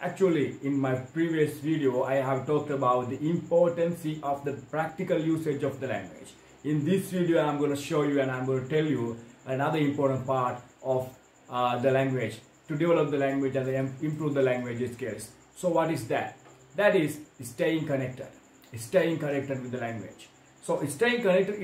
Actually, in my previous video, I have talked about the importance of the practical usage of the language. In this video, I'm going to show you and I'm going to tell you another important part of the language, to develop the language and improve the language skills. So what is that? That is staying connected with the language. So staying connected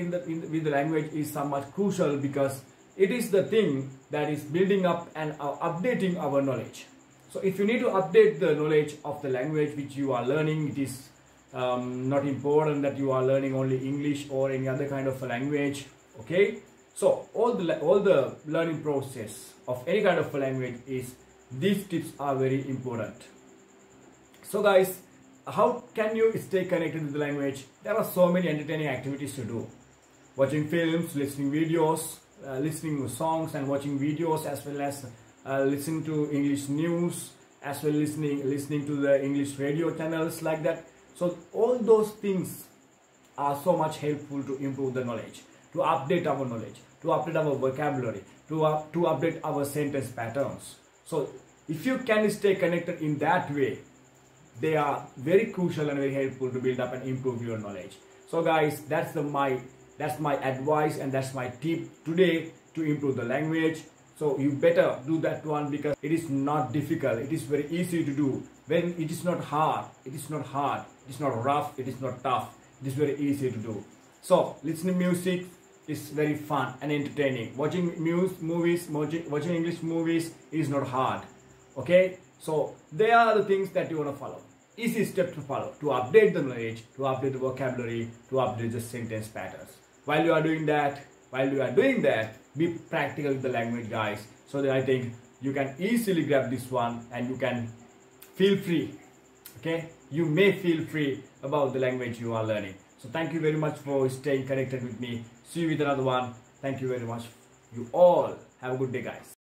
with the language is somewhat crucial because it is the thing that is building up and updating our knowledge. So if you need to update the knowledge of the language which you are learning, it is not important that you are learning only English or any other kind of a language, okay? So all the learning process of any kind of a language, is these tips are very important. So guys, how can you stay connected with the language? There are so many entertaining activities to do. Watching films, listening videos, listening to songs and watching videos, as well as listening to English news, as well listening to the English radio channels like that. So all those things are so much helpful to improve the knowledge, to update our knowledge, to update our vocabulary, to update our sentence patterns. So if you can stay connected in that way, they are very crucial and very helpful to build up and improve your knowledge. So guys, that's my advice and that's my tip today to improve the language. So you better do that one because it is not difficult. It is very easy to do. When it is not hard, it is not hard. It is not rough. It is not tough. It is very easy to do. So listening music is very fun and entertaining. Watching movies, watching English movies is not hard. Okay. So they are the things that you want to follow. Easy step to follow, to update the knowledge, to update the vocabulary, to update the sentence patterns. While you are doing that, be practical with the language, guys, so that I think you can easily grab this one and you can feel free, okay? You may feel free about the language you are learning. So thank you very much for staying connected with me. See you with another one. Thank you very much. You all have a good day, guys.